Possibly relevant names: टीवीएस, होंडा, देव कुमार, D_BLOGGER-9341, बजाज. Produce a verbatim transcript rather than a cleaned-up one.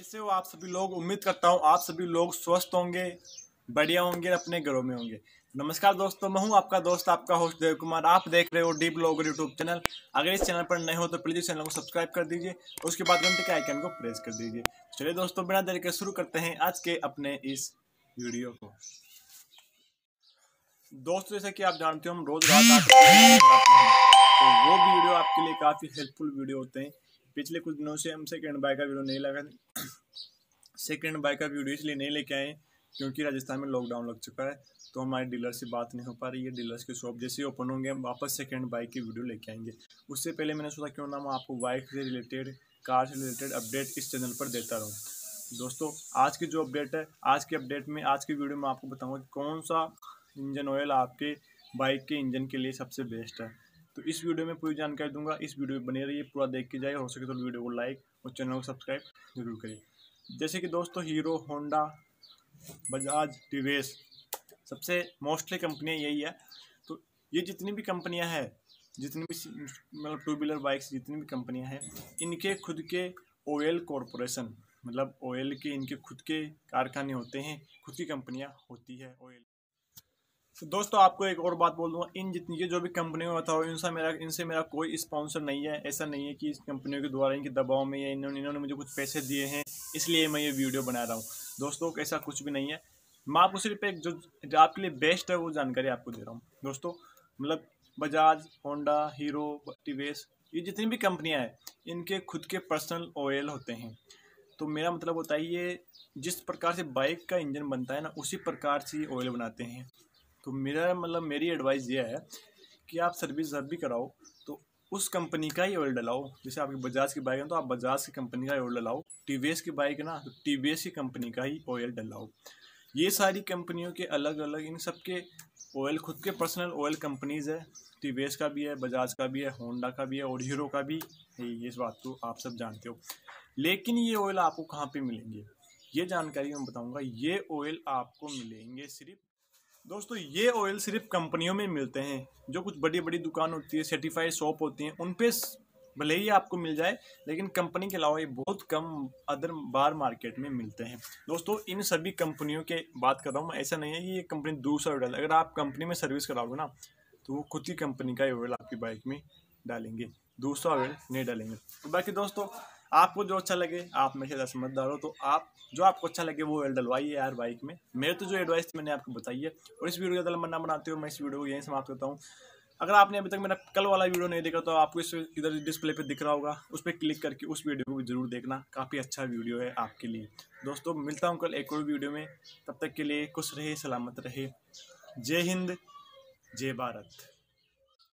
कैसे हो आप सभी लोग। उम्मीद करता हूँ आप सभी लोग स्वस्थ होंगे, बढ़िया होंगे, अपने घरों में होंगे। नमस्कार दोस्तों, मैं हूँ आपका दोस्त, आपका होस्ट देव कुमार। आप देख रहे हो डी ब्लॉगर यूट्यूब चैनल। अगर इस चैनल पर नए हो तो प्लीज चैनल को सब्सक्राइब कर दीजिए, उसके बाद घंटे के आइकन को प्रेस कर दीजिए। चलिए दोस्तों, बिना देर के शुरू करते हैं आज के अपने इस वीडियो को। दोस्तों, जैसे कि आप जानते हो हम रोज रात तो वो वीडियो आपके लिए काफी हेल्पफुल वीडियो होते हैं। पिछले कुछ दिनों से हम सेकेंड बाय का वीडियो नहीं लगा सेकेंड बाय का वीडियो इसलिए नहीं लेके आए क्योंकि राजस्थान में लॉकडाउन लग चुका है, तो हमारे डीलर से बात नहीं हो पा रही है। डीलर्स की शॉप जैसे ही ओपन होंगे हम वापस सेकेंड बाइक की वीडियो लेके आएंगे। उससे पहले मैंने सोचा क्यों ना मैं आपको बाइक से रिलेटेड, कार से रिलेटेड अपडेट इस चैनल पर देता रहूँ। दोस्तों, आज की जो अपडेट है, आज की अपडेट में, आज की वीडियो में आपको बताऊँगा कि कौन सा इंजन ऑयल आपके बाइक के इंजन के लिए सबसे बेस्ट है। तो इस वीडियो में पूरी जानकारी दूंगा। इस वीडियो में बने रहिए, पूरा देख के जाइए। हो सके तो वीडियो को लाइक और चैनल को सब्सक्राइब जरूर करिए। जैसे कि दोस्तों हीरो, होंडा, बजाज, टीवीएस, सबसे मोस्टली कंपनियां यही है। तो ये जितनी भी कंपनियां हैं, जितनी भी मतलब टू व्हीलर बाइक्स जितनी भी कंपनियाँ हैं, इनके खुद के ऑयल कॉरपोरेशन मतलब ऑयल के इनके खुद के कारखाने होते हैं, खुद की कंपनियाँ होती है ऑयल। तो दोस्तों आपको एक और बात बोल दूँगा, इन जितनी ये जो भी कंपनियों में बताओ, इनसे मेरा इनसे मेरा कोई स्पॉन्सर नहीं है। ऐसा नहीं है कि इस कंपनियों के द्वारा इनके दबाव में या इन्होंने इन्होंने मुझे कुछ पैसे दिए हैं इसलिए मैं ये वीडियो बना रहा हूँ। दोस्तों, ऐसा कुछ भी नहीं है। मैं आपको सिर्फ एक जो, जो आपके लिए बेस्ट है वो जानकारी आपको दे रहा हूँ। दोस्तों, मतलब बजाज, होंडा, हीरो, टीवीएस, ये जितनी भी कंपनियाँ हैं इनके खुद के पर्सनल ऑयल होते हैं। तो मेरा मतलब होता है ये जिस प्रकार से बाइक का इंजन बनता है ना, उसी प्रकार से ये ऑयल बनाते हैं। तो मेरा मतलब मेरी एडवाइस ये है कि आप सर्विस जब भी कराओ तो उस कंपनी का ही ऑयल डलाओ। जैसे आपकी बजाज की बाइक है तो आप बजाज की कंपनी का ऑयल डलाओ, टीवीएस की बाइक है ना तो टीवीएस की कंपनी का ही ऑयल डलाओ। ये सारी कंपनियों के अलग अलग इन सब के ऑयल खुद के पर्सनल ऑयल कंपनीज़ है। टीवीएस का भी है, बजाज का भी है, होंडा का भी है और हीरो का भी है। ये बात तो आप सब जानते हो। लेकिन ये ऑयल आपको कहाँ पर मिलेंगे ये जानकारी मैं बताऊँगा। ये ऑयल आपको मिलेंगे सिर्फ दोस्तों, ये ऑयल सिर्फ कंपनियों में मिलते हैं। जो कुछ बड़ी बड़ी दुकान होती है, सर्टिफाइड शॉप होती हैं, उन पे भले ही आपको मिल जाए, लेकिन कंपनी के अलावा ये बहुत कम अदर बार मार्केट में मिलते हैं। दोस्तों, इन सभी कंपनियों के बात कर रहा हूँ, ऐसा नहीं है कि ये कंपनी दूसरा ऑयल। अगर आप कंपनी में सर्विस कराओगे ना तो वो खुद की कंपनी का ऑयल आपकी बाइक में डालेंगे, दूसरा ऑयल नहीं डालेंगे। तो बाकी दोस्तों आपको जो अच्छा लगे, आप में से दस मत डालो, तो आप जो आपको अच्छा लगे वो ऑयल डलवाइए यार बाइक में। मेरे तो जो एडवाइस मैंने आपको बताई है, और इस वीडियो का बनना बनाते हो, मैं इस वीडियो को यहीं समाप्त करता हूँ। अगर आपने अभी तक मेरा कल वाला वीडियो नहीं देखा तो आपको इस इधर डिस्प्ले पे दिख रहा होगा, उस पर क्लिक करके उस वीडियो को जरूर देखना। काफ़ी अच्छा वीडियो है आपके लिए। दोस्तों, मिलता हूँ कल एक और वीडियो में। तब तक के लिए खुश रहे, सलामत रहे। जय हिंद, जय भारत।